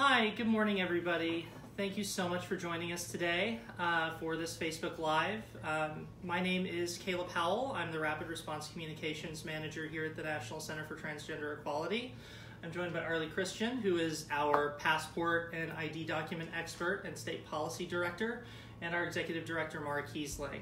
Hi, good morning everybody. Thank you so much for joining us today for this Facebook Live. My name is Kayla Powell. I'm the Rapid Response Communications Manager here at the National Center for Transgender Equality. I'm joined by Arli Christian, who is our passport and ID document expert and state policy director, and our executive director, Mara Keisling.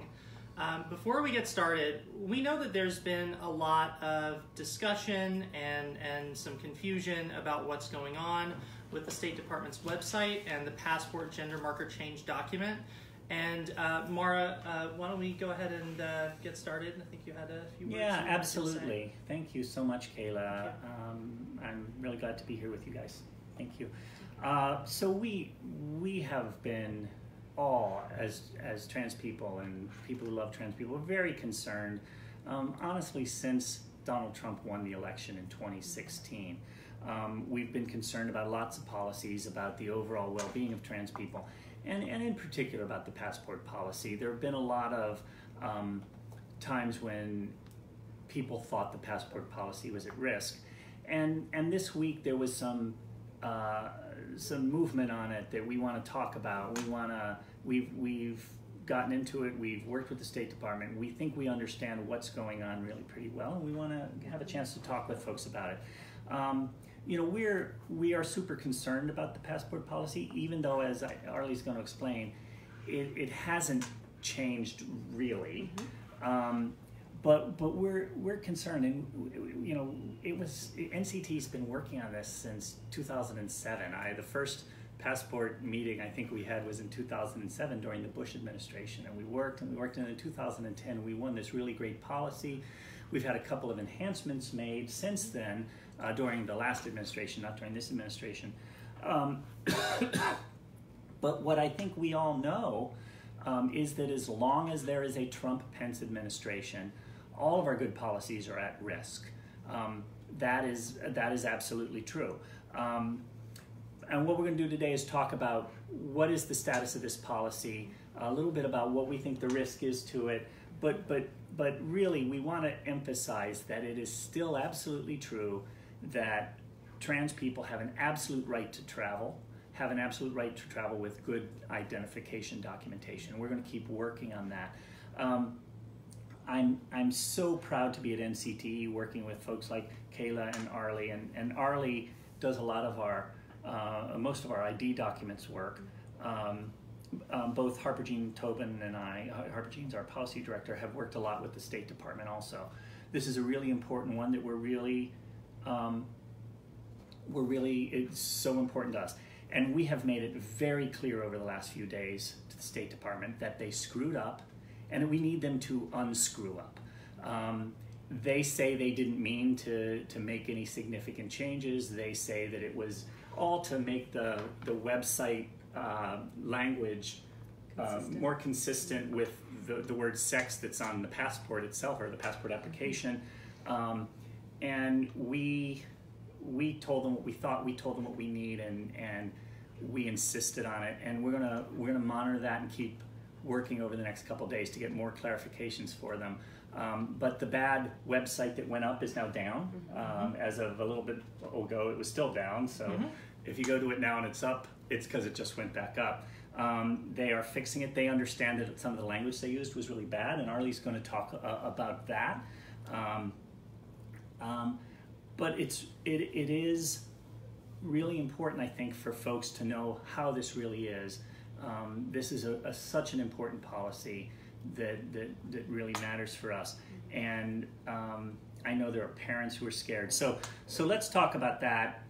Before we get started, we know that there's been a lot of discussion and some confusion about what's going on with the State Department's website and the passport gender marker change document. And Mara, why don't we go ahead and get started? I think you had a few words. Yeah, absolutely. Thank you so much, Kayla. Okay. I'm really glad to be here with you guys. Thank you. So we have been all, as trans people and people who love trans people, very concerned, honestly, since Donald Trump won the election in 2016. We've been concerned about lots of policies about the overall well-being of trans people, and in particular about the passport policy. There have been a lot of times when people thought the passport policy was at risk, and this week there was some movement on it that we want to talk about. We've gotten into it. We've worked with the State Department. We think we understand what's going on really pretty well, and we want to have a chance to talk with folks about it. You know, we are super concerned about the passport policy, even though, as Arli's going to explain, it hasn't changed really. Mm-hmm. But we're concerned, and you know, NCT's been working on this since 2007. The first passport meeting I think we had was in 2007 during the Bush administration, and we worked, and in 2010 we won this really great policy. We've had a couple of enhancements made since then, during the last administration, not during this administration. But what I think we all know is that as long as there is a Trump-Pence administration, all of our good policies are at risk. That is absolutely true. And what we're going to do today is talk about what is the status of this policy, a little bit about what we think the risk is to it, but really we want to emphasize that it is still absolutely true that trans people have an absolute right to travel, with good identification documentation. And we're going to keep working on that. I'm so proud to be at NCTE working with folks like Kayla and Arli, and Arli does a lot of our most of our ID documents work. Both Harper Jean Tobin and I, Harper Jean's our policy director, have worked a lot with the State Department also. This is a really important one that it's so important to us. And we have made it very clear over the last few days to the State Department that they screwed up and we need them to unscrew up. They say they didn't mean to make any significant changes. They say that it was all to make the website language more consistent with the word sex that's on the passport itself or the passport application. And we told them what we thought, we told them what we need, and we insisted on it. And we're gonna monitor that and keep working over the next couple of days to get more clarifications for them. But the bad website that went up is now down. As of a little bit ago, it was still down. So if you go to it now and it's up, it's because it just went back up. They are fixing it. They understand that some of the language they used was really bad, and Arli's going to talk about that. But it is really important, I think, for folks to know how this really is. This is such an important policy that really matters for us. And I know there are parents who are scared. So let's talk about that.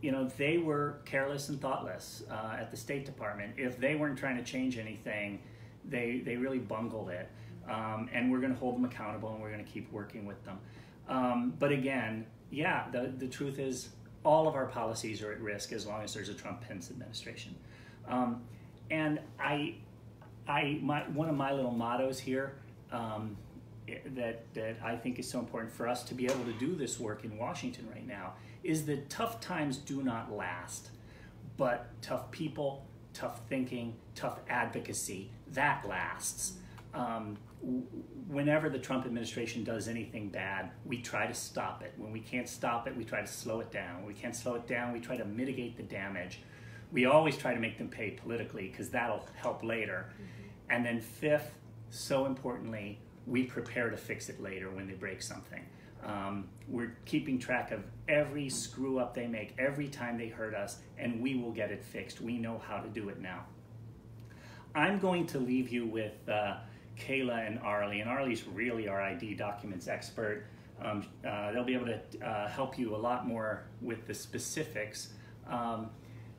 You know, they were careless and thoughtless at the State Department. If they weren't trying to change anything, they really bungled it. And we're going to hold them accountable, and we're going to keep working with them. But again, yeah, the truth is all of our policies are at risk as long as there's a Trump-Pence administration. And one of my little mottos here that I think is so important for us to be able to do this work in Washington right now is that tough times do not last, but tough people, tough thinking, tough advocacy, that lasts. whenever the Trump administration does anything bad, we try to stop it. When we can't stop it, we try to slow it down. When we can't slow it down, we try to mitigate the damage. We always try to make them pay politically because that'll help later. Mm-hmm. And then fifth, so importantly, we prepare to fix it later when they break something. We're keeping track of every screw up they make, every time they hurt us, and we will get it fixed. We know how to do it now. I'm going to leave you with Kayla and Arli, and Arli's really our ID documents expert. They'll be able to help you a lot more with the specifics.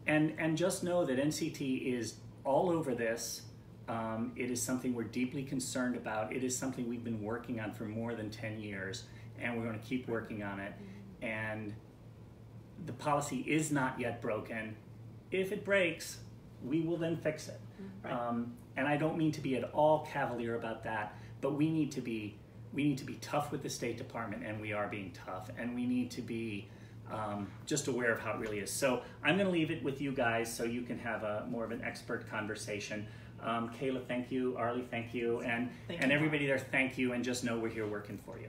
And just know that NCT is all over this. It is something we're deeply concerned about. It is something we've been working on for more than 10 years, and we're going to keep working on it. And the policy is not yet broken. If it breaks, we will then fix it. Right. And I don't mean to be at all cavalier about that, but we need to be tough with the State Department, and we are being tough, and we need to be just aware of how it really is. So I'm going to leave it with you guys so you can have a more of an expert conversation. Kayla, thank you. Arli, thank you. And everybody there, thank you. And just know we're here working for you.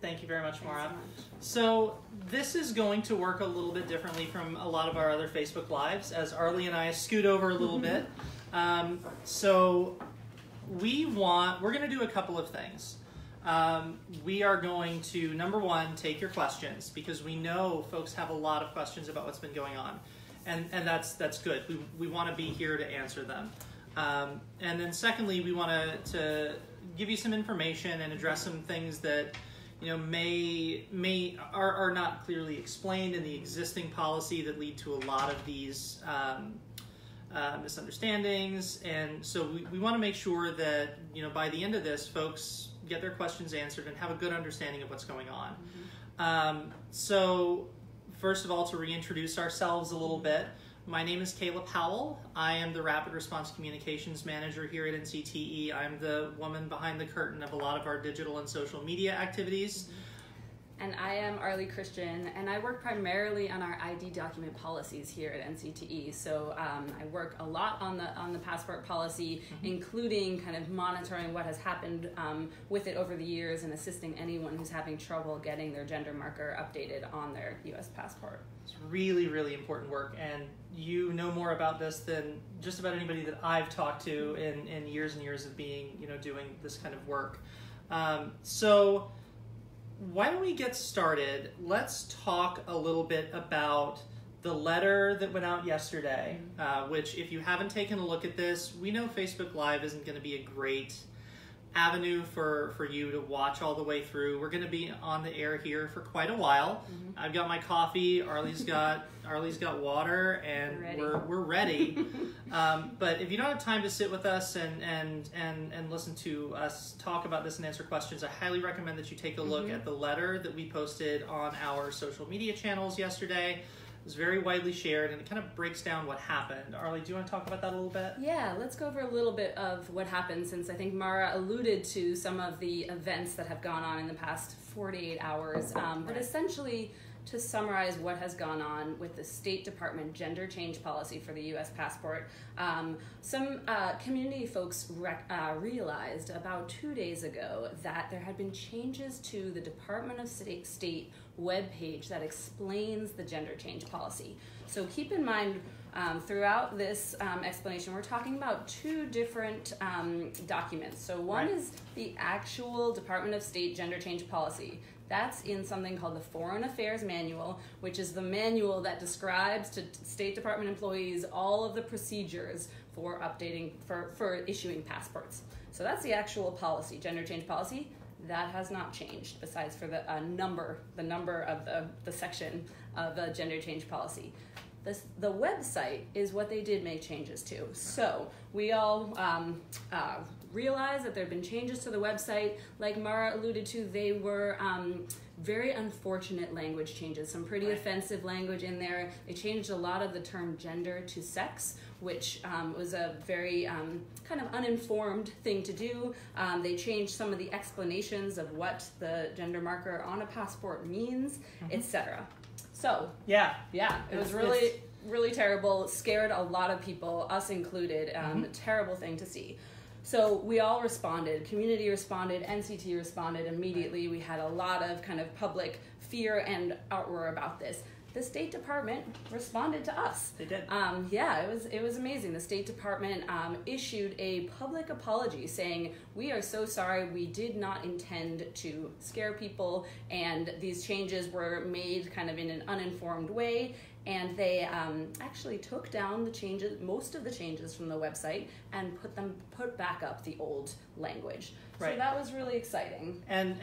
Thank you very much, Mara. So this is going to work a little bit differently from a lot of our other Facebook Lives, as Arli and I scoot over a little bit. So we're going to do a couple of things. We are going to, number one, take your questions, because we know folks have a lot of questions about what's been going on, and that's good. We want to be here to answer them. And then secondly, we want to give you some information and address some things that are not clearly explained in the existing policy that lead to a lot of these misunderstandings. And so we want to make sure that by the end of this, folks get their questions answered and have a good understanding of what's going on. Mm-hmm. So first of all, to reintroduce ourselves a little bit, my name is Kayla Powell. I am the Rapid Response Communications Manager here at NCTE. I'm the woman behind the curtain of a lot of our digital and social media activities. And I am Arli Christian, and I work primarily on our ID document policies here at NCTE. So I work a lot on the passport policy, mm-hmm. including kind of monitoring what has happened with it over the years and assisting anyone who's having trouble getting their gender marker updated on their U.S. passport. It's really, really important work, and you know more about this than just about anybody that I've talked to in years and years of being, doing this kind of work. So why don't we get started? Let's talk a little bit about the letter that went out yesterday, which, if you haven't taken a look at this, we know Facebook Live isn't going to be a great avenue for you to watch all the way through. We're going to be on the air here for quite a while. Mm-hmm. I've got my coffee, Arli's got water, and we're ready. But if you don't have time to sit with us and listen to us talk about this and answer questions, I highly recommend that you take a look mm-hmm. at the letter that we posted on our social media channels yesterday. It was very widely shared, and it kind of breaks down what happened. Arli, do you want to talk about that a little bit? Yeah, let's go over a little bit of what happened, since I think Mara alluded to some of the events that have gone on in the past 48 hours. But essentially, to summarize what has gone on with the State Department gender change policy for the U.S. passport, some community folks realized about 2 days ago that there had been changes to the Department of State webpage that explains the gender change policy. So keep in mind, throughout this explanation, we're talking about two different documents. So one is the actual Department of State gender change policy. That's in something called the Foreign Affairs Manual, which is the manual that describes to State Department employees all of the procedures for updating, for issuing passports. So that's the actual policy, gender change policy. That has not changed, besides for the number of the section of the gender change policy. The website is what they did make changes to. So we all realize that there have been changes to the website. Like Mara alluded to, they were very unfortunate language changes, some pretty offensive language in there. They changed a lot of the term gender to sex, which was a very kind of uninformed thing to do. They changed some of the explanations of what the gender marker on a passport means, mm-hmm. etc. So yeah, it was really terrible, scared a lot of people, us included, mm-hmm. a terrible thing to see. So we all responded, community responded, NCT responded immediately. We had a lot of kind of public fear and outroar about this. The State Department responded to us. They did. Yeah, it was amazing. The State Department issued a public apology saying, we are so sorry, we did not intend to scare people, and these changes were made kind of in an uninformed way. And they actually took down the changes, most of the changes from the website, and put back up the old language. Right. So that was really exciting. And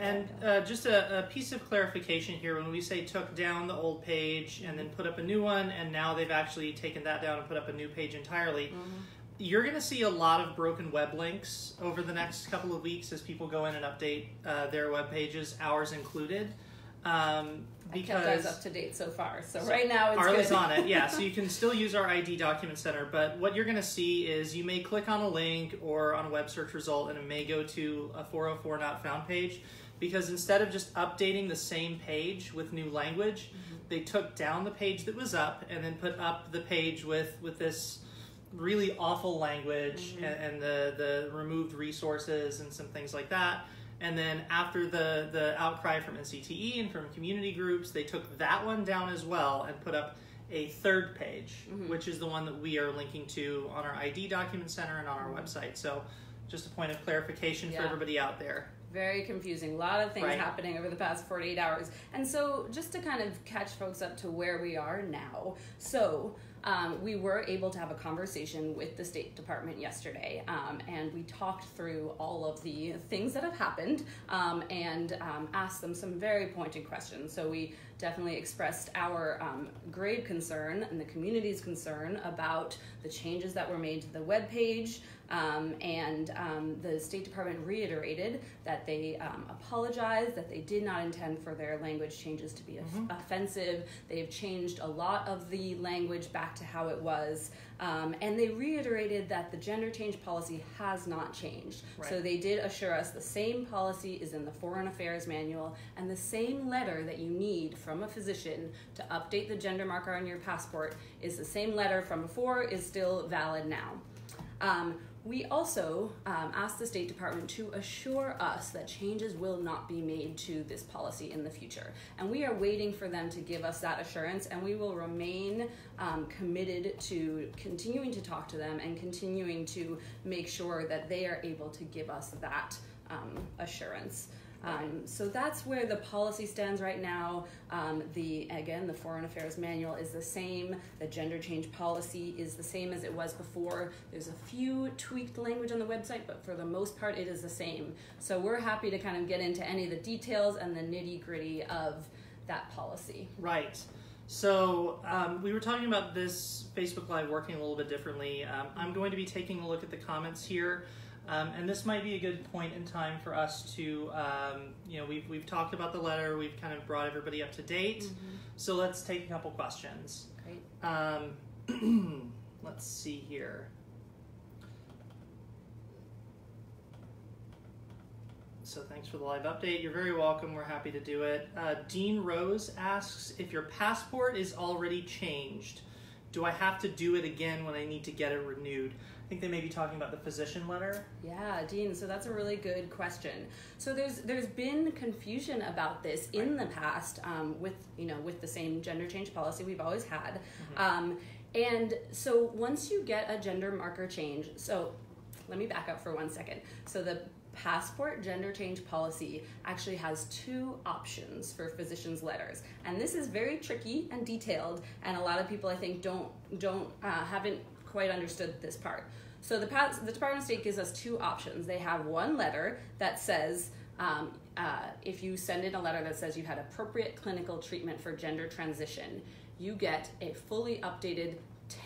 just a piece of clarification here: when we say took down the old page and then put up a new one, and now they've actually taken that down and put up a new page entirely. You're going to see a lot of broken web links over the next couple of weeks as people go in and update their web pages, ours included. Because I kept ours up to date so far, so right now it's Arli's good. On it, yeah, so you can still use our ID document center, but what you're going to see is you may click on a link or on a web search result and it may go to a 404 not found page, because instead of just updating the same page with new language, they took down the page that was up and then put up the page with this really awful language and the removed resources and some things like that. And then after the outcry from NCTE and from community groups, they took that one down as well and put up a third page, which is the one that we are linking to on our ID document center and on our website. So just a point of clarification for everybody out there. Very confusing. A lot of things happening over the past 48 hours. And so just to kind of catch folks up to where we are now. So we were able to have a conversation with the State Department yesterday, and we talked through all of the things that have happened and asked them some very pointed questions. So we definitely expressed our grave concern and the community's concern about the changes that were made to the webpage, and the State Department reiterated that they apologized, that they did not intend for their language changes to be offensive. They've changed a lot of the language back to how it was, and they reiterated that the gender change policy has not changed. So they did assure us the same policy is in the Foreign Affairs Manual, and the same letter that you need from a physician to update the gender marker on your passport is the same letter from before, is still valid now. We also asked the State Department to assure us that changes will not be made to this policy in the future. And we are waiting for them to give us that assurance, and we will remain committed to continuing to talk to them and continuing to make sure that they are able to give us that assurance. So that's where the policy stands right now. Again, the Foreign Affairs Manual is the same. The gender change policy is the same as it was before. There's a few tweaked language on the website, but for the most part, it is the same. So we're happy to kind of get into any of the details and the nitty-gritty of that policy. Right. So we were talking about this Facebook Live working a little bit differently. I'm going to be taking a look at the comments here. And this might be a good point in time for us to, you know, we've talked about the letter, we've kind of brought everybody up to date. So let's take a couple questions. Great. Let's see here. So thanks for the live update. You're very welcome. We're happy to do it. Dean Rose asks, if your passport is already changed, do I have to do it again when I need to get it renewed? I think they may be talking about the physician letter. Yeah, Dean, so that's a really good question. So there's been confusion about this in the past with the same gender change policy we've always had. And so once you get a gender marker change, so let me back up for one second. So the passport gender change policy actually has two options for physicians' letters, and this is very tricky and detailed, and a lot of people I think haven't quite understood this part. So the Department of State gives us two options. They have one letter that says, if you send in a letter that says you had appropriate clinical treatment for gender transition, you get a fully updated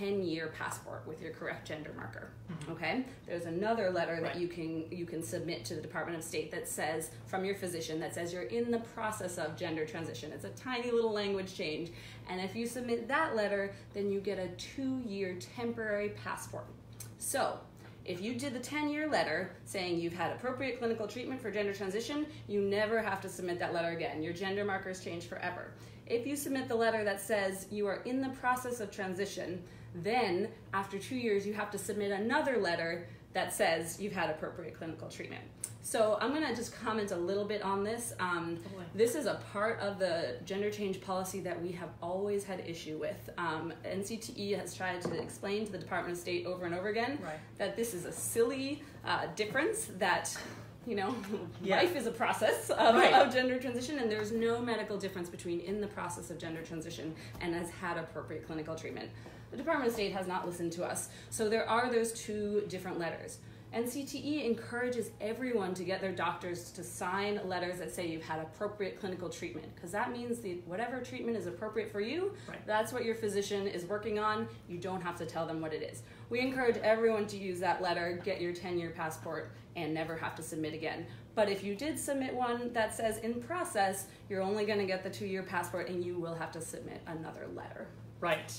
10-year passport with your correct gender marker. Okay? There's another letter that you can submit to the Department of State that says, from your physician, that says you're in the process of gender transition. It's a tiny little language change. And if you submit that letter, then you get a 2-year temporary passport. So if you did the 10-year letter saying you've had appropriate clinical treatment for gender transition, you never have to submit that letter again. Your gender markers change forever. If you submit the letter that says you are in the process of transition, then after 2 years you have to submit another letter that says you've had appropriate clinical treatment. So I'm gonna just comment a little bit on this. This is a part of the gender change policy that we have always had issue with. NCTE has tried to explain to the Department of State over and over again that this is a silly difference, that life is a process of gender transition, and there's no medical difference between in the process of gender transition and has had appropriate clinical treatment. The Department of State has not listened to us, so there are those two different letters. NCTE encourages everyone to get their doctors to sign letters that say you've had appropriate clinical treatment, because that means whatever treatment is appropriate for you, that's what your physician is working on. You don't have to tell them what it is. We encourage everyone to use that letter, get your 10-year passport, and never have to submit again. But if you did submit one that says in process, you're only going to get the 2-year passport and you will have to submit another letter. Right.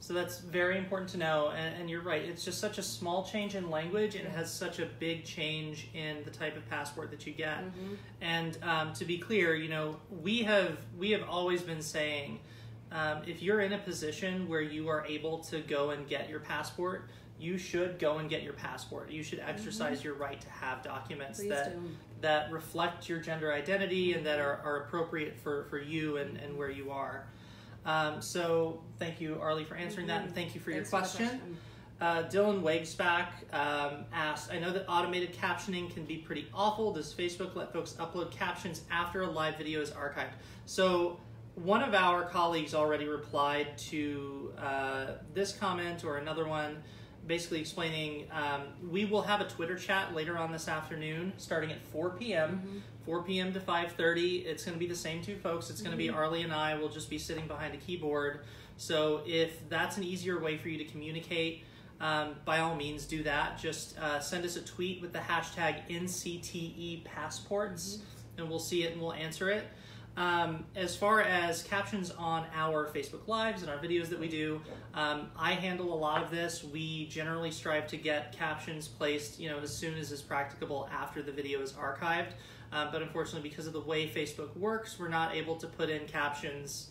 So that's very important to know, and you're right, it's just such a small change in language, and it has such a big change in the type of passport that you get. And to be clear, we have always been saying, if you're in a position where you are able to go and get your passport, you should go and get your passport. You should exercise your right to have documents that reflect your gender identity and that are appropriate for you and where you are. So thank you, Arli, for answering that, and thank you for your question. Dylan Wagsback asked, I know that automated captioning can be pretty awful. Does Facebook let folks upload captions after a live video is archived? So one of our colleagues already replied to this comment or another one, basically explaining we will have a Twitter chat later on this afternoon starting at 4 p.m. 4 p.m. to 5:30. It's going to be the same two folks. It's going to be Arli and I. We'll just be sitting behind a keyboard. So if that's an easier way for you to communicate, by all means do that. Just send us a tweet with the hashtag NCTEPassports, and we'll see it and we'll answer it. As far as captions on our Facebook Lives and our videos that we do, I handle a lot of this. We generally strive to get captions placed, as soon as is practicable after the video is archived. But unfortunately, because of the way Facebook works, we're not able to put in captions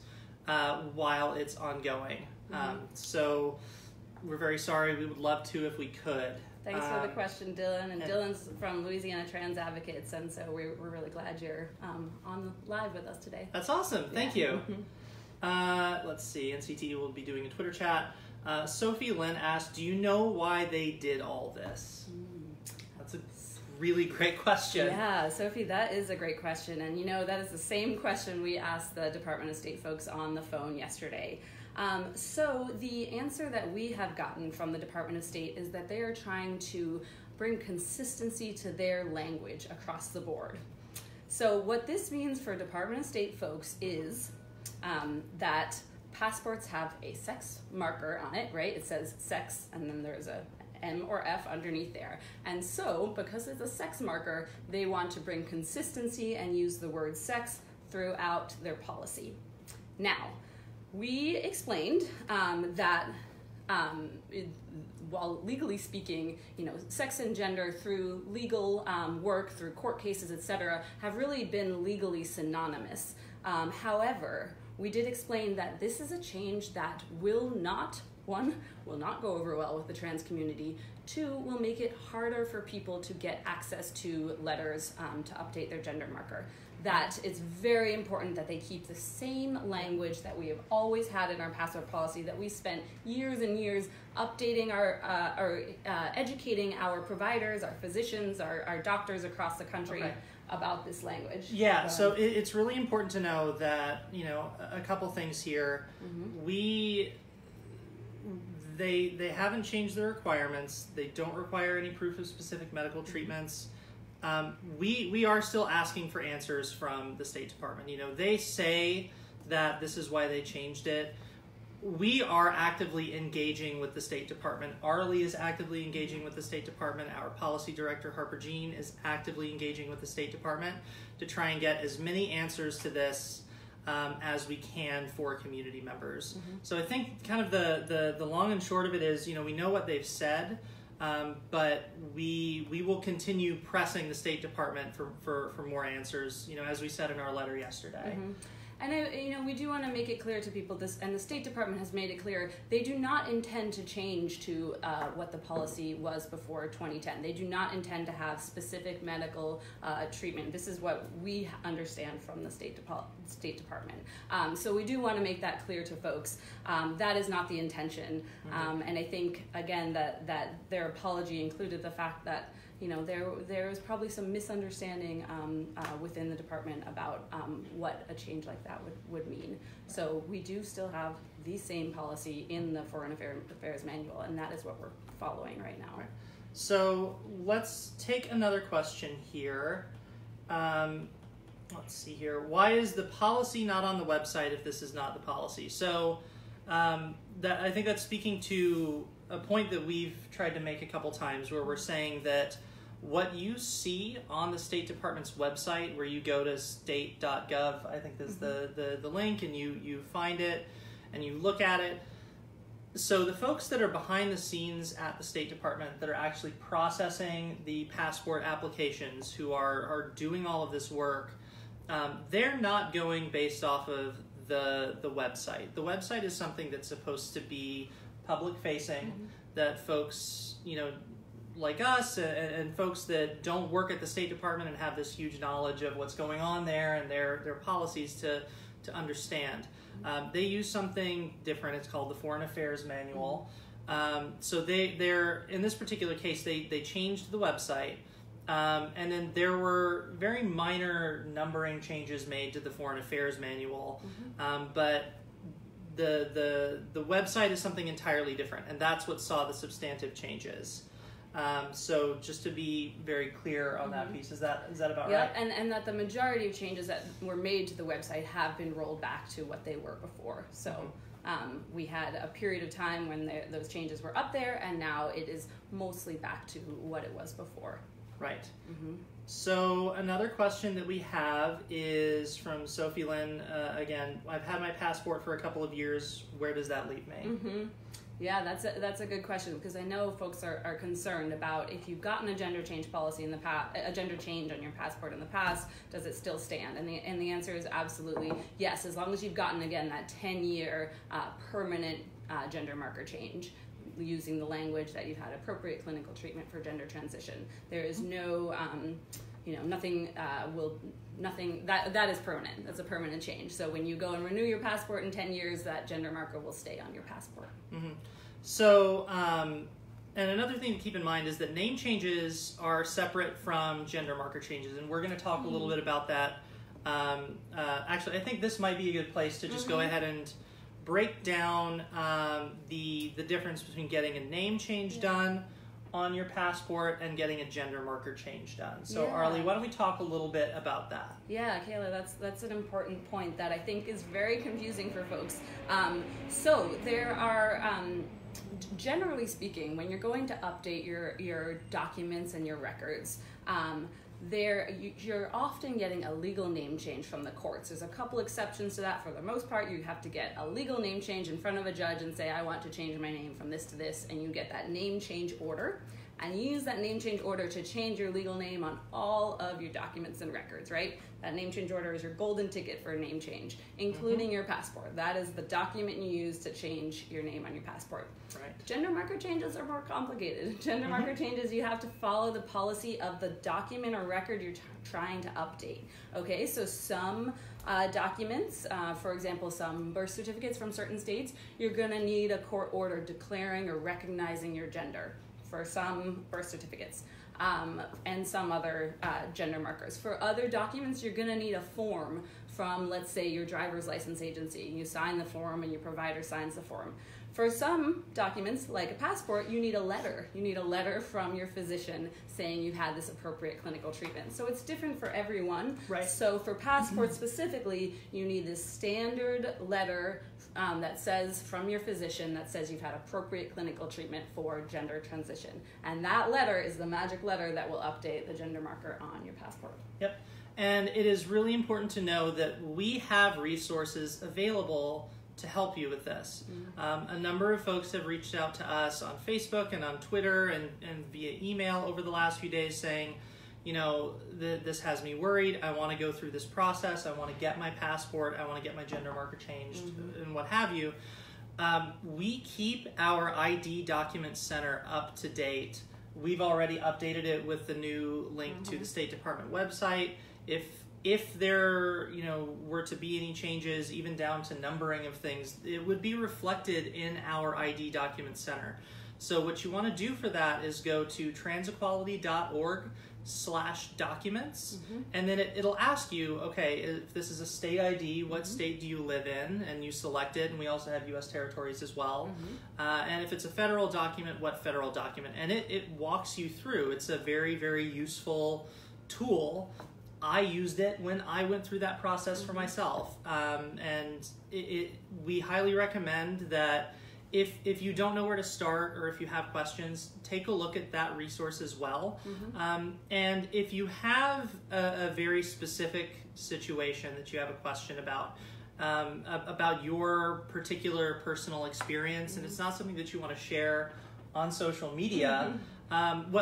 while it's ongoing. So we're very sorry. We would love to if we could. Thanks for the question, Dylan. And Dylan's from Louisiana Trans Advocates, and so we're really glad you're on live with us today. That's awesome. Thank you. Let's see. NCTE will be doing a Twitter chat. Sophie Lynn asked, do you know why they did all this? That's a really great question. Yeah, Sophie, that is a great question. And, that is the same question we asked the Department of State folks on the phone yesterday. So the answer that we have gotten from the Department of State is that they are trying to bring consistency to their language across the board. So what this means for Department of State folks is that passports have a sex marker on it, right? It says sex, and then there's a M or F underneath there. And so because it's a sex marker, they want to bring consistency and use the word sex throughout their policy. Now, we explained that while legally speaking, sex and gender through legal work, through court cases, etc., have really been legally synonymous. However, we did explain that this is a change that will not go over well with the trans community. 2, will make it harder for people to get access to letters to update their gender marker. That it's very important that they keep the same language that we have always had in our passport policy, that we spent years and years updating or educating our providers, our physicians, our doctors across the country about this language. Yeah, so it's really important to know that, a couple things here. They haven't changed the requirements. They don't require any proof of specific medical treatments. We are still asking for answers from the State Department. They say that this is why they changed it. We are actively engaging with the State Department. Arli is actively engaging with the State Department. Our policy director, Harper Jean, is actively engaging with the State Department to try and get as many answers to this as we can for community members. So I think kind of the long and short of it is, we know what they've said, but we will continue pressing the State Department for more answers, as we said in our letter yesterday. And we do want to make it clear to people this, and the State Department has made it clear, they do not intend to change to what the policy was before 2010. They do not intend to have specific medical treatment. This is what we understand from the State Department. So we do want to make that clear to folks. That is not the intention. And I think, again, that their apology included the fact that there was probably some misunderstanding within the department about what a change like that would mean. So we do still have the same policy in the Foreign Affairs Manual, and that is what we're following right now. Right. So let's take another question here. Let's see here. Why is the policy not on the website if this is not the policy? So I think that's speaking to a point that we've tried to make a couple times, where we're saying that what you see on the State Department's website, where you go to state.gov, I think there's the link, and you find it and you look at it. So the folks that are behind the scenes at the State Department that are actually processing the passport applications, who are doing all of this work, they're not going based off of the website. The website is something that's supposed to be public facing, that folks, like us and folks that don't work at the State Department and have this huge knowledge of what's going on there and their policies to understand. They use something different. It's called the Foreign Affairs Manual. So they're in this particular case, they changed the website, and then there were very minor numbering changes made to the Foreign Affairs Manual, but the website is something entirely different, and that's what saw the substantive changes. So just to be very clear on that piece, is that about right? Yeah, and that the majority of changes that were made to the website have been rolled back to what they were before. So we had a period of time when those changes were up there, and now it is mostly back to what it was before. Right. So another question that we have is from Sophie Lynn. Again, I've had my passport for a couple of years. Where does that leave me? Yeah, that's a good question, because I know folks are concerned about if you've gotten a gender change policy in the past, a gender change on your passport in the past, does it still stand? And the answer is absolutely yes, as long as you've gotten, again, that 10-year permanent gender marker change, using the language that you've had appropriate clinical treatment for gender transition. There is no, nothing that is permanent. That's a permanent change. So when you go and renew your passport in 10 years, that gender marker will stay on your passport. So, and another thing to keep in mind is that name changes are separate from gender marker changes, and we're going to talk a little bit about that. Actually, I think this might be a good place to just go ahead and break down the difference between getting a name change done on your passport and getting a gender marker change done. So Arli, why don't we talk a little bit about that? Yeah, Kayla, that's an important point that I think is very confusing for folks. So there are, generally speaking, when you're going to update your documents and your records, you're often getting a legal name change from the courts. There's a couple exceptions to that. For the most part, you have to get a legal name change in front of a judge and say, I want to change my name from this to this, and you get that name change order. And you use that name change order to change your legal name on all of your documents and records, right? That name change order is your golden ticket for a name change, including your passport. That is the document you use to change your name on your passport. Right. Gender marker changes are more complicated. Gender marker changes, you have to follow the policy of the document or record you're trying to update. Okay, so some documents, for example, some birth certificates from certain states, you're gonna need a court order declaring or recognizing your gender for some birth certificates, and some other gender markers. For other documents, you're gonna need a form from, let's say, your driver's license agency. You sign the form and your provider signs the form. For some documents, like a passport, you need a letter. You need a letter from your physician saying you had this appropriate clinical treatment. So it's different for everyone. Right. So for passports specifically, you need this standard letter that says from your physician that says you've had appropriate clinical treatment for gender transition. And that letter is the magic letter that will update the gender marker on your passport. Yep. And it is really important to know that we have resources available to help you with this. A number of folks have reached out to us on Facebook and on Twitter and via email over the last few days saying, you know, this has me worried. I want to go through this process. I want to get my passport. I want to get my gender marker changed, mm-hmm. and what have you. We keep our ID document center up to date. We've already updated it with the new link mm-hmm. to the State Department website. If there, you know, were to be any changes, even down to numbering of things, it would be reflected in our ID document center. So what you want to do for that is go to transequality.org/documents, mm-hmm. and then it'll ask you, okay, if this is a state ID, what mm-hmm. state do you live in? And you select it, and we also have U.S. territories as well. Mm-hmm. And if it's a federal document, what federal document? And it walks you through. It's a very, very useful tool. I used it when I went through that process mm-hmm. for myself. And we highly recommend that if you don't know where to start, or if you have questions, take a look at that resource as well. Mm-hmm. And if you have a very specific situation that you have a question about your particular personal experience, mm-hmm. and it's not something that you want to share on social media, mm-hmm.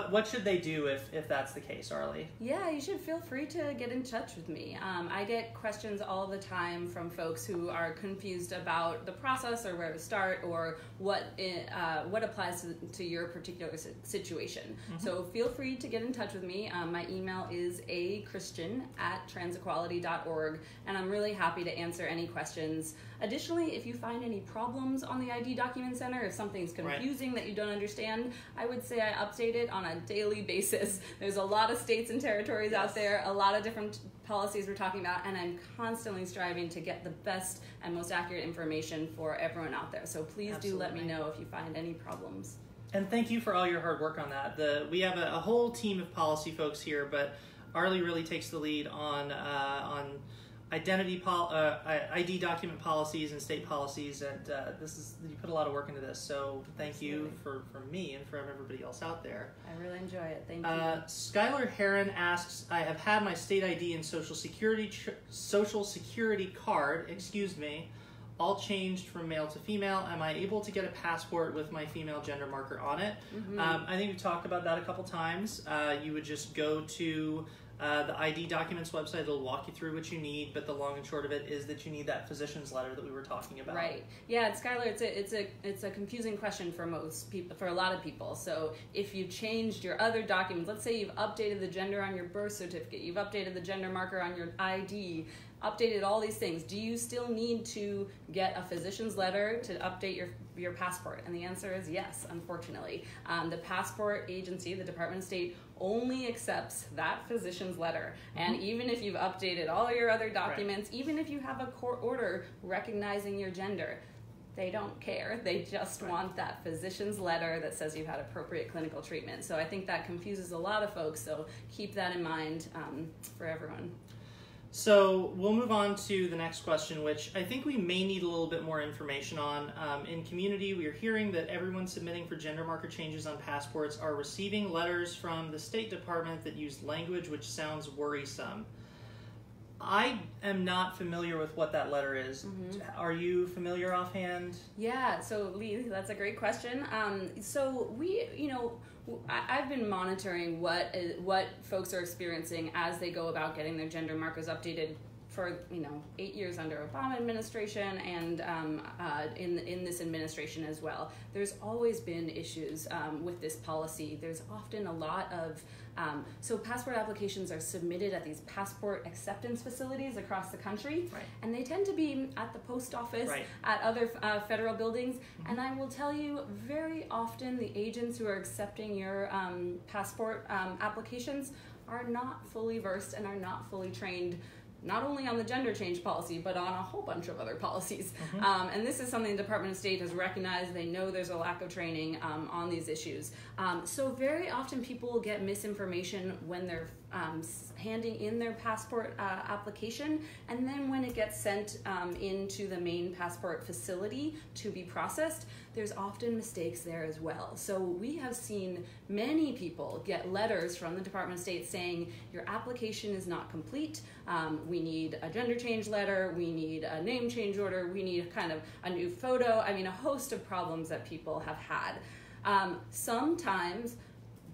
What should they do if that's the case, Arli? Yeah, you should feel free to get in touch with me. I get questions all the time from folks who are confused about the process, or where to start, or what applies to your particular situation. Mm-hmm. So feel free to get in touch with me. My email is achristian@transequality.org, and I'm really happy to answer any questions. Additionally, if you find any problems on the ID Document Center, if something's confusing right. that you don't understand, I would say I update it on a daily basis. There's a lot of states and territories yes. out there, a lot of different policies we're talking about, and I'm constantly striving to get the best and most accurate information for everyone out there. So please Absolutely. Do let me know if you find any problems. And thank you for all your hard work on that. We have a whole team of policy folks here, but Arli really takes the lead on ID document policies and state policies, and you put a lot of work into this, so thank Absolutely. You for me and for everybody else out there. I really enjoy it. Thank you. Skylar Heron asks, I have had my state ID and social security card, excuse me, all changed from male to female. Am I able to get a passport with my female gender marker on it? Mm-hmm. I think we've talked about that a couple times. You would just go to the ID Documents website will walk you through what you need, but the long and short of it is that you need that physician's letter that we were talking about. Right. Yeah, Skylar, it's a confusing question for most people, for a lot of people. So if you changed your other documents, let's say you've updated the gender on your birth certificate, you've updated the gender marker on your ID, updated all these things, do you still need to get a physician's letter to update your passport? And the answer is yes, unfortunately. The passport agency, the Department of State, only accepts that physician's letter. And even if you've updated all your other documents, right. even if you have a court order recognizing your gender, they don't care. They just right. want that physician's letter that says you've had appropriate clinical treatment. So I think that confuses a lot of folks, so keep that in mind for everyone. So we'll move on to the next question, which I think we may need a little bit more information on. In community, we are hearing that everyone submitting for gender marker changes on passports are receiving letters from the State Department that use language which sounds worrisome. I am not familiar with what that letter is. Mm-hmm. Are you familiar offhand? Yeah, so Lee, that's a great question. So we, you know, I've been monitoring what folks are experiencing as they go about getting their gender markers updated for, you know, 8 years under Obama administration, and in this administration as well. There's always been issues with this policy. There's often a lot of so passport applications are submitted at these passport acceptance facilities across the country, right. and they tend to be at the post office, right. at other federal buildings, mm-hmm. and I will tell you, very often the agents who are accepting your passport applications are not fully versed and are not fully trained, not only on the gender change policy, but on a whole bunch of other policies. Mm-hmm. And this is something the Department of State has recognized. They know there's a lack of training on these issues. So very often people get misinformation when they're handing in their passport application, and then when it gets sent into the main passport facility to be processed, there's often mistakes there as well. So we have seen many people get letters from the Department of State saying, your application is not complete, we need a gender change letter, we need a name change order, we need kind of a new photo, I mean a host of problems that people have had. Sometimes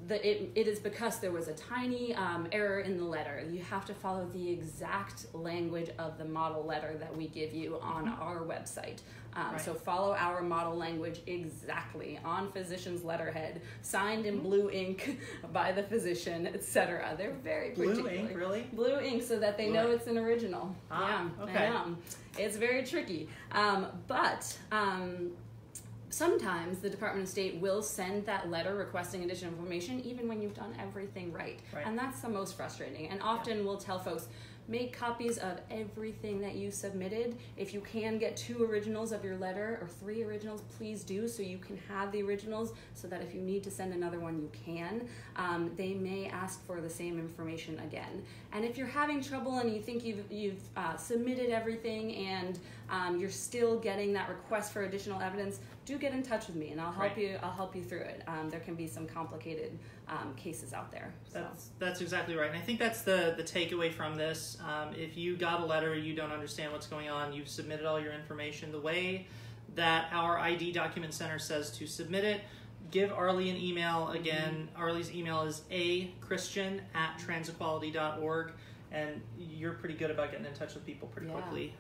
it is because there was a tiny error in the letter. You have to follow the exact language of the model letter that we give you on our website. Right. So follow our model language exactly on physician's letterhead, signed in blue ink by the physician, etc. They're very particular. Blue ink, really? Blue ink, so that they know it's an original. Ah, yeah, okay. I know. It's very tricky. Sometimes the Department of State will send that letter requesting additional information even when you've done everything right. And that's the most frustrating. And often we'll tell folks, make copies of everything that you submitted. If you can get 2 originals of your letter or 3 originals, please do, so you can have the originals so that if you need to send another one, you can. They may ask for the same information again. And if you're having trouble and you think you've submitted everything and you're still getting that request for additional evidence, do get in touch with me, and I'll help you. I'll help you through it. There can be some complicated cases out there. So. That's exactly right, and I think that's the takeaway from this. If you got a letter, you don't understand what's going on, you've submitted all your information. The way that our ID Document Center says to submit it, give Arli an email. Again, Arli's email is achristian@transequality.org, and you're pretty good about getting in touch with people pretty quickly.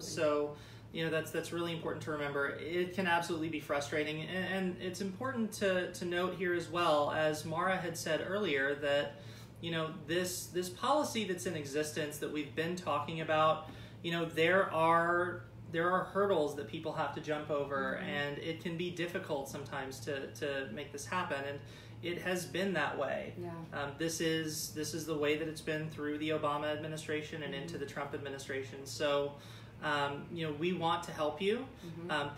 So. You know, that's really important to remember. It can absolutely be frustrating, and it's important to note here as well, as Mara had said earlier, that you know this policy that's in existence that we've been talking about, you know, there are hurdles that people have to jump over, and it can be difficult sometimes to make this happen, and it has been that way. This is the way that it's been through the Obama administration and into the Trump administration. So you know, we want to help you.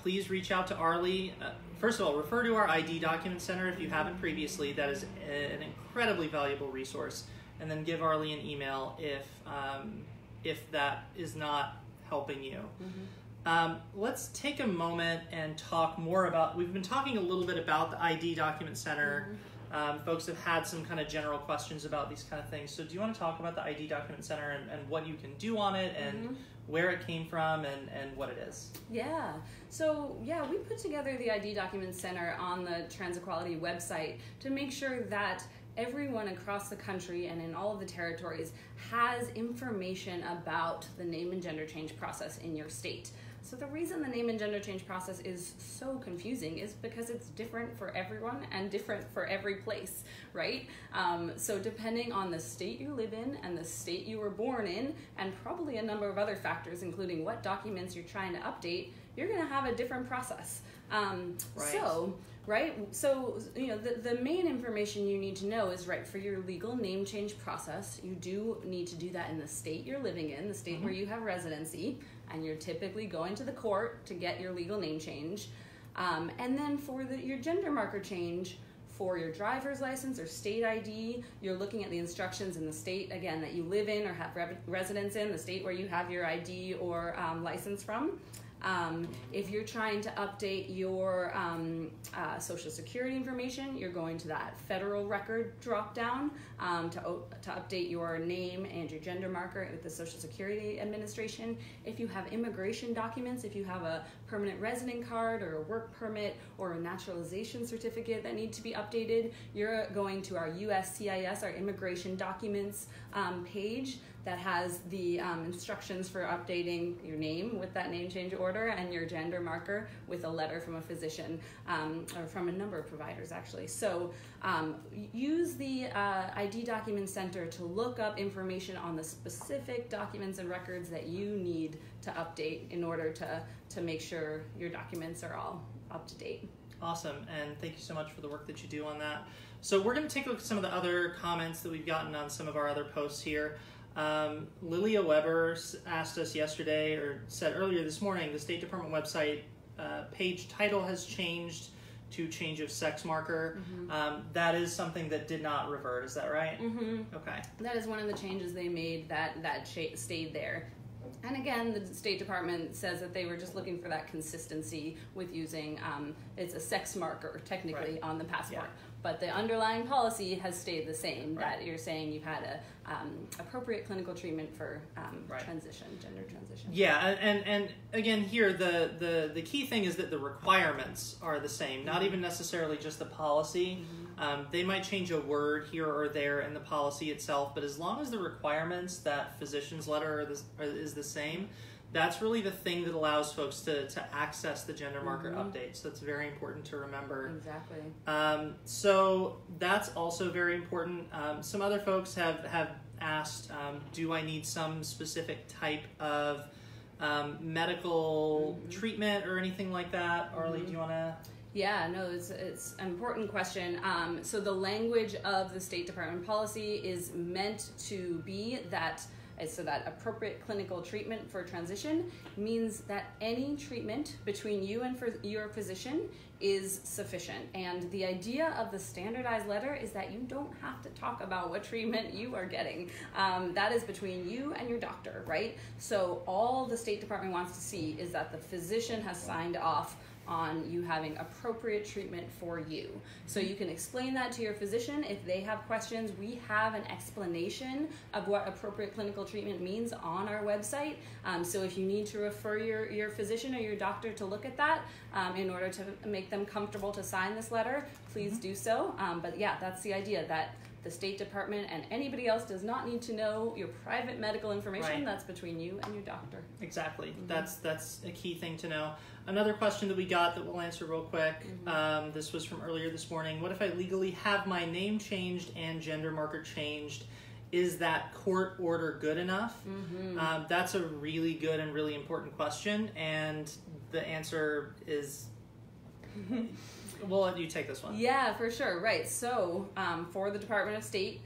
Please reach out to Arli. First of all, refer to our ID Document Center if you haven't previously. That is an incredibly valuable resource. And then give Arli an email if that is not helping you. Let's take a moment and talk more about, we've been talking a little bit about the ID Document Center. Folks have had some kind of general questions about these kind of things. So do you want to talk about the ID Document Center and what you can do on it, and where it came from, and what it is? Yeah, so yeah, we put together the ID Document Center on the Trans Equality website to make sure that everyone across the country and in all of the territories has information about the name and gender change process in your state. So the reason the name and gender change process is so confusing is because it's different for everyone and different for every place, right? So depending on the state you live in and the state you were born in, and probably a number of other factors, including what documents you're trying to update, you're gonna have a different process. So you know, the main information you need to know is, for your legal name change process, you do need to do that in the state you're living in, the state where you have residency, and you're typically going to the court to get your legal name change. And then for your gender marker change, for your driver's license or state ID, you're looking at the instructions in the state, again, that you live in or have residence in, the state where you have your ID or license from. If you're trying to update your Social Security information, you're going to that federal record drop-down to update your name and your gender marker with the Social Security Administration. If you have immigration documents, if you have a permanent resident card or a work permit or a naturalization certificate that need to be updated, you're going to our USCIS, our immigration documents page, that has the instructions for updating your name with that name change order and your gender marker with a letter from a physician or from a number of providers, actually. So use the ID Document Center to look up information on the specific documents and records that you need to update in order to make sure your documents are all up to date. Awesome, and thank you so much for the work that you do on that. So we're going to take a look at some of the other comments that we've gotten on some of our other posts here. Lilia Weber asked us yesterday, or said earlier this morning, the State Department website page title has changed to change of sex marker. That is something that did not revert, is that right? Okay. That is one of the changes they made that stayed there. And again, the State Department says that they were just looking for that consistency with using, it's a sex marker technically on the passport. Yeah. But the underlying policy has stayed the same, that you're saying you've had a appropriate clinical treatment for transition, gender transition. Yeah, and again here, the key thing is that the requirements are the same, not even necessarily just the policy. Mm-hmm. They might change a word here or there in the policy itself, but as long as the requirements, that physician's letter is the same, that's really the thing that allows folks to access the gender marker updates. That's very important to remember. Exactly. So that's also very important. Some other folks have asked, do I need some specific type of medical treatment or anything like that? Arli, do you want to? Yeah, no, it's an important question. So the language of the State Department policy is meant to be that so that appropriate clinical treatment for transition means that any treatment between you and for your physician is sufficient. And the idea of the standardized letter is that you don't have to talk about what treatment you are getting. That is between you and your doctor, right? So all the State Department wants to see is that the physician has signed off on you having appropriate treatment for you. So you can explain that to your physician. If they have questions, we have an explanation of what appropriate clinical treatment means on our website. So if you need to refer your physician or your doctor to look at that in order to make them comfortable to sign this letter, please do so. But yeah, that's the idea, that the State Department and anybody else does not need to know your private medical information. That's between you and your doctor. Exactly. That's a key thing to know. Another question that we got that we'll answer real quick, this was from earlier this morning. What if I legally have my name changed and gender marker changed? Is that court order good enough? That's a really good and really important question, and the answer is... We'll let you take this one. Yeah, for sure. Right. So for the Department of State,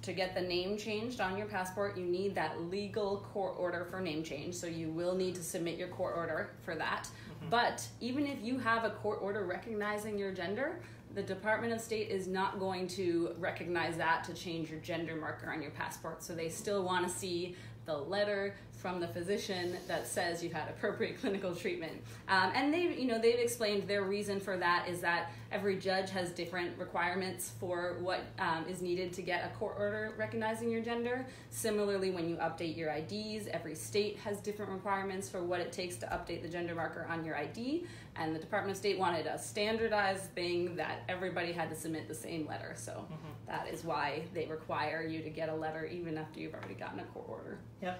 to get the name changed on your passport, you need that legal court order for name change. So you will need to submit your court order for that. But even if you have a court order recognizing your gender, the Department of State is not going to recognize that to change your gender marker on your passport. So they still want to see the letter from the physician that says you've had appropriate clinical treatment. And they've explained their reason for that is that every judge has different requirements for what is needed to get a court order recognizing your gender. Similarly, when you update your IDs, every state has different requirements for what it takes to update the gender marker on your ID. And the Department of State wanted a standardized thing that everybody had to submit the same letter. So that is why they require you to get a letter even after you've already gotten a court order. Yep.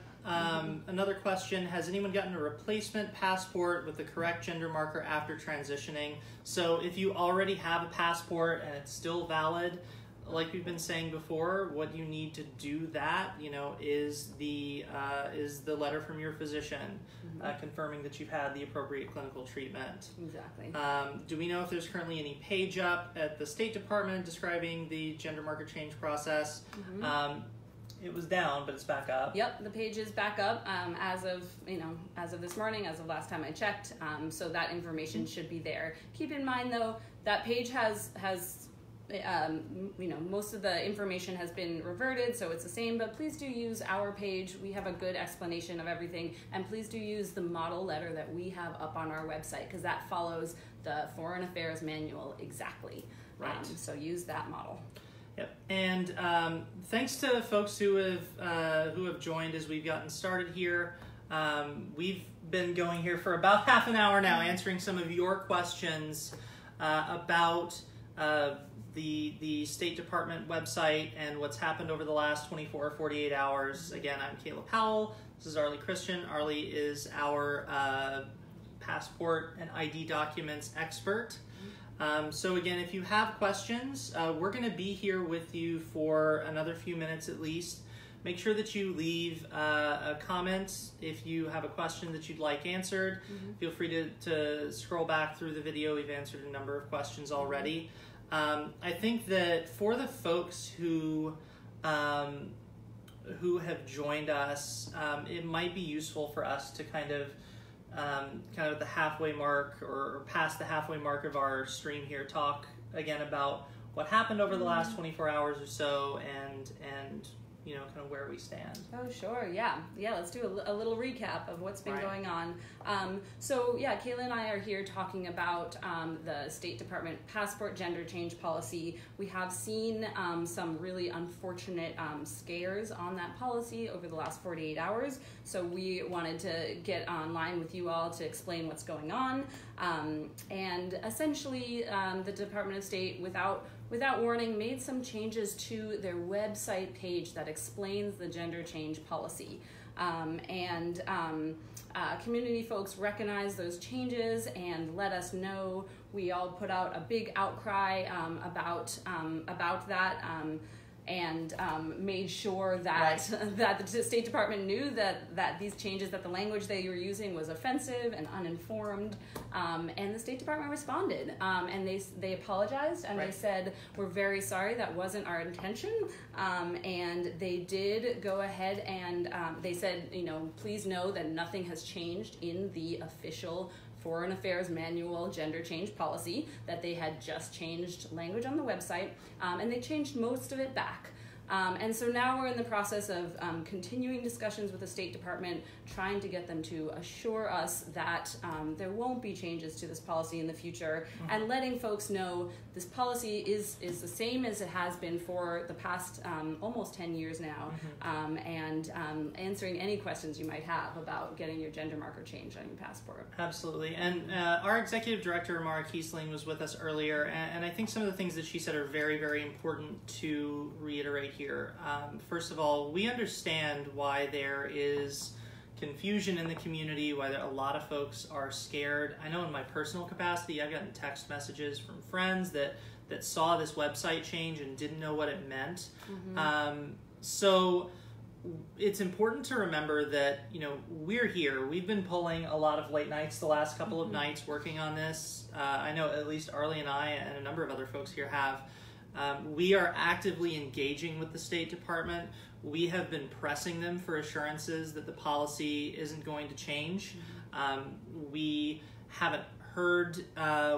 Another question, has anyone gotten a replacement passport with the correct gender marker after transitioning? So if you already have a passport and it's still valid, like we've been saying before, what you need to do that, is the letter from your physician confirming that you've had the appropriate clinical treatment. Exactly. Do we know if there's currently any page up at the State Department describing the gender marker change process? It was down, but it's back up. Yep, the page is back up as of this morning, as of last time I checked. So that information should be there. Keep in mind though, that page has most of the information has been reverted, so it's the same, but please do use our page. We have a good explanation of everything, and please do use the model letter that we have up on our website, because that follows the Foreign Affairs Manual exactly. Right. So use that model. Yep. And thanks to folks who have joined as we've gotten started here. We've been going here for about half an hour now, answering some of your questions about the State Department website and what's happened over the last 24 or 48 hours. Again, I'm Kayla Powell. This is Arli Christian. Arli is our passport and ID documents expert. So again, if you have questions, we're going to be here with you for another few minutes at least. Make sure that you leave a comment if you have a question that you'd like answered. Feel free to scroll back through the video. We've answered a number of questions already. I think that for the folks who have joined us, it might be useful for us to kind of at the halfway mark or past the halfway mark of our stream here, talk again about what happened over the last 24 hours or so, and you know, kind of where we stand. Oh, sure, yeah. Yeah, let's do a little recap of what's been going on. So, yeah, Kayla and I are here talking about the State Department passport gender change policy. We have seen some really unfortunate scares on that policy over the last 48 hours, so we wanted to get online with you all to explain what's going on. And essentially, the Department of State, without warning, made some changes to their website page that explains the gender change policy. Community folks recognized those changes and let us know. We all put out a big outcry about that and made sure that, that the State Department knew that, these changes, that the language they were using was offensive and uninformed, and the State Department responded, and they apologized, and they said, we're very sorry, that wasn't our intention, and they did go ahead and they said, you know, please know that nothing has changed in the official Foreign Affairs Manual gender change policy, that they had just changed language on the website, and they changed most of it back. And so now we're in the process of continuing discussions with the State Department, trying to get them to assure us that there won't be changes to this policy in the future, and letting folks know this policy is the same as it has been for the past almost 10 years now, and answering any questions you might have about getting your gender marker changed on your passport. Absolutely. And our Executive Director, Mara Keisling, was with us earlier, and I think some of the things that she said are very, very important to reiterate here. First of all, we understand why there is confusion in the community, why a lot of folks are scared. I know in my personal capacity, I've gotten text messages from friends that saw this website change and didn't know what it meant. So it's important to remember that, you know, we're here. We've been pulling a lot of late nights the last couple of nights working on this. I know at least Arli and I and a number of other folks here have. We are actively engaging with the State Department. We have been pressing them for assurances that the policy isn't going to change. We haven't heard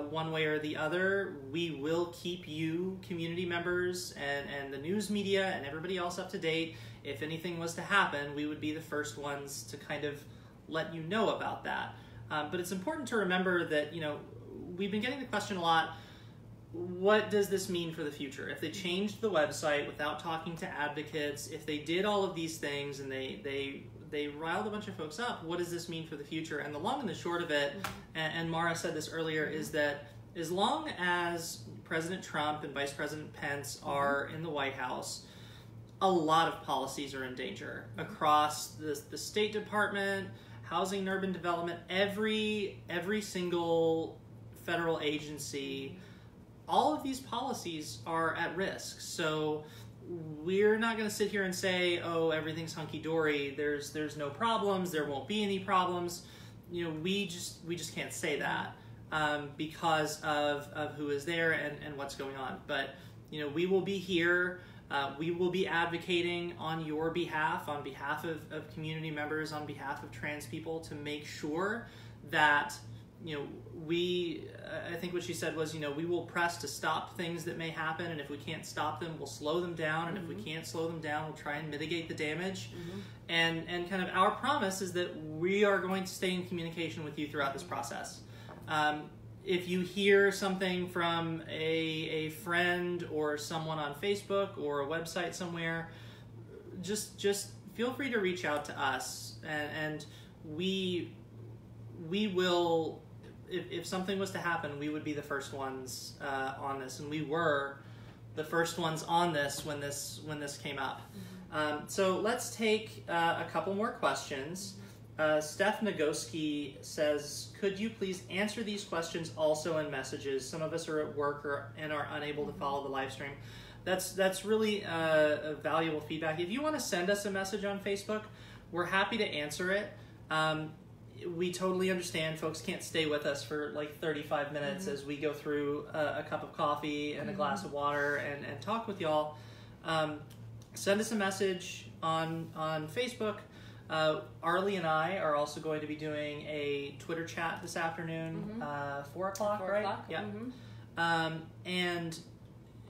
one way or the other. We will keep you, community members, and the news media and everybody else up to date. If anything was to happen, we would be the first ones to kind of let you know about that. But it's important to remember that, you know, we've been getting the question a lot, what does this mean for the future? If they changed the website without talking to advocates, if they did all of these things and they riled a bunch of folks up, what does this mean for the future? And the long and the short of it, and Mara said this earlier, is that as long as President Trump and Vice President Pence are in the White House, a lot of policies are in danger across the State Department, Housing and Urban Development, every single federal agency. All of these policies are at risk. So we're not going to sit here and say, oh, everything's hunky-dory, there's no problems, there won't be any problems. You know, we just can't say that because of who is there and what's going on. But, you know, we will be here. We will be advocating on your behalf, on behalf of community members, on behalf of trans people, to make sure that, you know, I think what she said was, you know, we will press to stop things that may happen, and if we can't stop them, we'll slow them down, and if we can't slow them down, we'll try and mitigate the damage. And kind of our promise is that we are going to stay in communication with you throughout this process. If you hear something from a friend or someone on Facebook or a website somewhere, just feel free to reach out to us, and we will. If something was to happen, we would be the first ones on this, and we were the first ones on this when this came up. So let's take a couple more questions. Steph Nagoski says, could you please answer these questions also in messages? Some of us are at work and are unable to follow the live stream. That's really a valuable feedback. If you want to send us a message on Facebook, we're happy to answer it. We totally understand folks can't stay with us for like 35 minutes as we go through a cup of coffee and a glass of water and talk with y'all. Send us a message on Facebook. Arli and I are also going to be doing a Twitter chat this afternoon, 4 o'clock, right? Yeah. And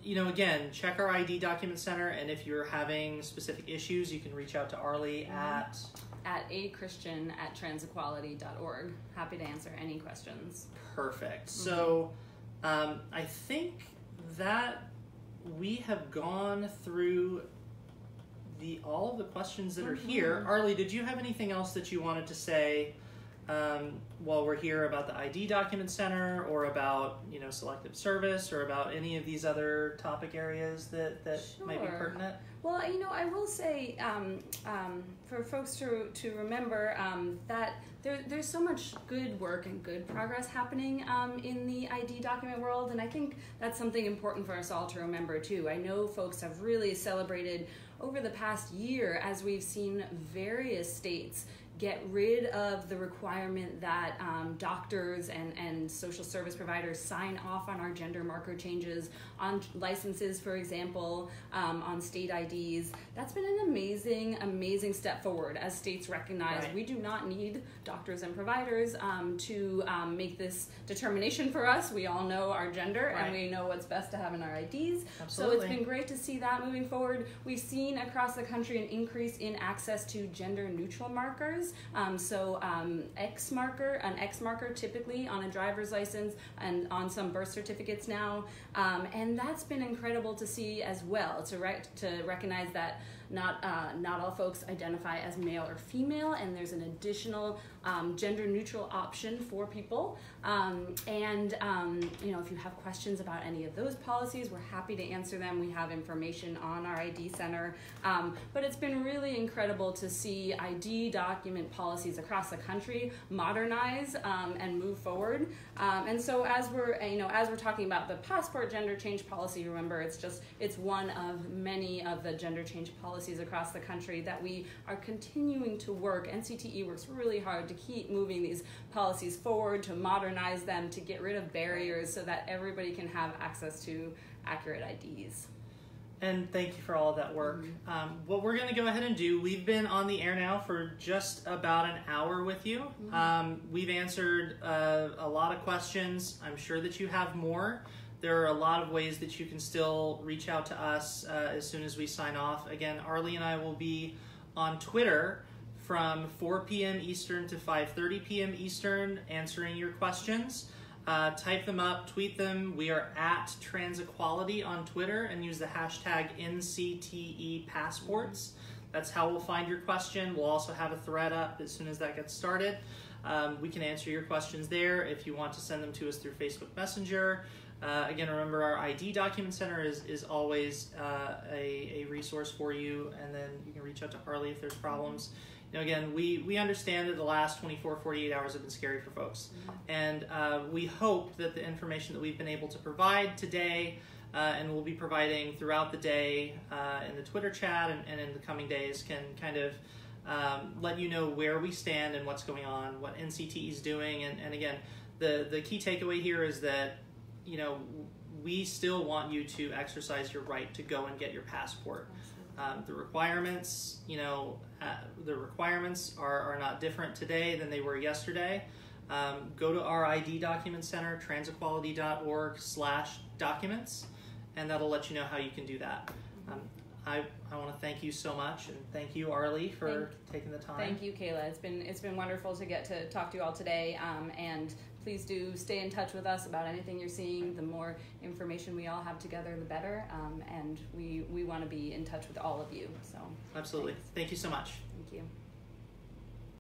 you know, again, check our ID document center, and if you're having specific issues, you can reach out to Arli at achristian@transequality.org. Happy to answer any questions. Perfect. Mm-hmm. So I think that we have gone through all of the questions that are here. Arli, did you have anything else that you wanted to say while we're here about the ID document center, or about, you know, selective service, or about any of these other topic areas that, sure, might be pertinent? Well, you know, I will say for folks to remember that there's so much good work and good progress happening in the ID document world, and I think that's something important for us all to remember too. I know folks have really celebrated over the past year as we've seen various states get rid of the requirement that doctors and social service providers sign off on our gender marker changes, on licenses, for example, on state IDs. That's been an amazing, amazing step forward as states recognize, right, we do not need doctors and providers to make this determination for us. We all know our gender, right, and we know what's best to have in our IDs. Absolutely. So it's been great to see that moving forward. We've seen across the country an increase in access to gender neutral markers. X marker, an X marker typically on a driver's license and on some birth certificates now, and that's been incredible to see as well, to recognize that not all folks identify as male or female, and there's an additional gender neutral option for people. You know, if you have questions about any of those policies, we're happy to answer them. We have information on our ID center, but it's been really incredible to see ID document policies across the country modernize and move forward. And so as we're, you know, as we're talking about the passport gender change policy, remember it's one of many of the gender change policies across the country that we are continuing to work. NCTE works really hard to keep moving these policies forward, to modernize them, to get rid of barriers so that everybody can have access to accurate IDs. And thank you for all of that work. Mm-hmm. What we're gonna go ahead and do, we've been on the air now for just about an hour with you. Mm-hmm. We've answered a lot of questions. I'm sure that you have more. There are a lot of ways that you can still reach out to us as soon as we sign off. Again, Arli and I will be on Twitter from 4 p.m. Eastern to 5:30 p.m. Eastern answering your questions. Type them up, tweet them. We are at TransEquality on Twitter, and use the hashtag NCTEPassports. That's how we'll find your question. We'll also have a thread up as soon as that gets started. We can answer your questions there if you want to send them to us through Facebook Messenger. Again, remember our ID Document Center is always a resource for you, and then you can reach out to Arli if there's problems. You know, again, we understand that the last 24, 48 hours have been scary for folks. Mm-hmm. And we hope that the information that we've been able to provide today and we'll be providing throughout the day in the Twitter chat and in the coming days can kind of let you know where we stand and what's going on, what NCTE is doing. And again, the key takeaway here is that, you know, we still want you to exercise your right to go and get your passport. The requirements, you know, the requirements are not different today than they were yesterday. Go to our ID document center, transequality.org/documents, and that'll let you know how you can do that. I want to thank you so much, and thank you, Arli, for taking the time. Thank you, Kayla. It's been wonderful to get to talk to you all today, and please do stay in touch with us about anything you're seeing. The more information we all have together, the better, and we want to be in touch with all of you. So absolutely. Thanks. Thank you so much. Thank you.